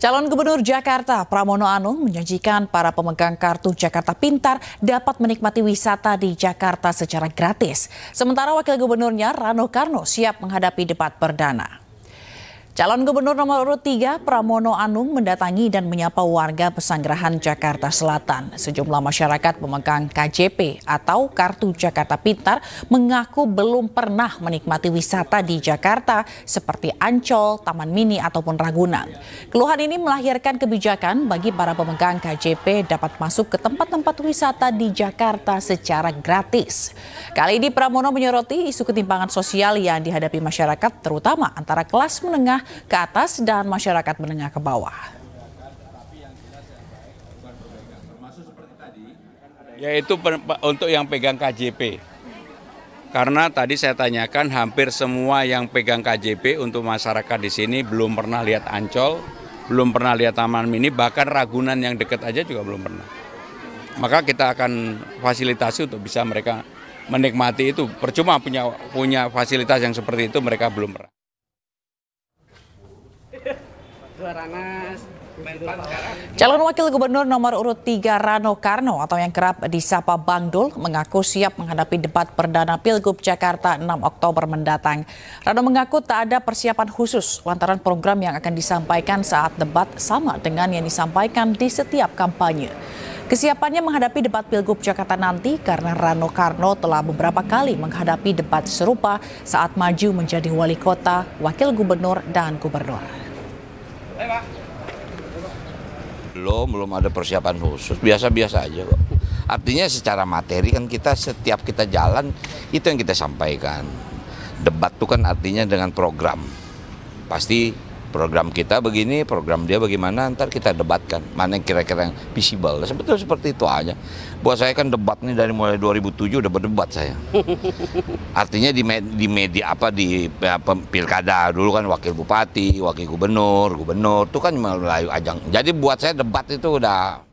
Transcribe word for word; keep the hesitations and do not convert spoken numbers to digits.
Calon Gubernur Jakarta Pramono Anung menjanjikan para pemegang Kartu Jakarta Pintar dapat menikmati wisata di Jakarta secara gratis. Sementara Wakil Gubernurnya Rano Karno siap menghadapi debat perdana. Calon Gubernur nomor urut tiga Pramono Anung mendatangi dan menyapa warga Pesanggerahan Jakarta Selatan. Sejumlah masyarakat pemegang K J P atau Kartu Jakarta Pintar mengaku belum pernah menikmati wisata di Jakarta seperti Ancol, Taman Mini ataupun Ragunan. Keluhan ini melahirkan kebijakan bagi para pemegang K J P dapat masuk ke tempat-tempat wisata di Jakarta secara gratis. Kali ini Pramono menyoroti isu ketimpangan sosial yang dihadapi masyarakat terutama antara kelas menengah ke atas dan masyarakat menengah ke bawah. Yaitu untuk yang pegang K J P. Karena tadi saya tanyakan hampir semua yang pegang K J P untuk masyarakat di sini belum pernah lihat Ancol, belum pernah lihat Taman Mini, bahkan Ragunan yang dekat aja juga belum pernah. Maka kita akan fasilitasi untuk bisa mereka menikmati itu. Percuma punya punya fasilitas yang seperti itu mereka belum pernah. Calon Wakil Gubernur nomor urut tiga Rano Karno atau yang kerap disapa Bang Dul mengaku siap menghadapi debat perdana Pilgub Jakarta enam Oktober mendatang. Rano mengaku tak ada persiapan khusus lantaran program yang akan disampaikan saat debat sama dengan yang disampaikan di setiap kampanye. Kesiapannya menghadapi debat Pilgub Jakarta nanti karena Rano Karno telah beberapa kali menghadapi debat serupa saat maju menjadi wali kota, wakil gubernur, dan gubernur. Belum, belum ada persiapan khusus, biasa-biasa aja kok. Artinya secara materi kan kita setiap kita jalan, itu yang kita sampaikan. Debat itu kan artinya dengan program. Pasti program kita begini, program dia bagaimana, ntar kita debatkan. Mana yang kira-kira yang visible, sebetulnya seperti itu aja. Buat saya kan debat ini dari mulai dua ribu tujuh udah berdebat saya. Artinya di, med di media apa, di ya, pilkada dulu kan wakil bupati, wakil gubernur, gubernur, itu kan melalui ajang. Jadi buat saya debat itu udah...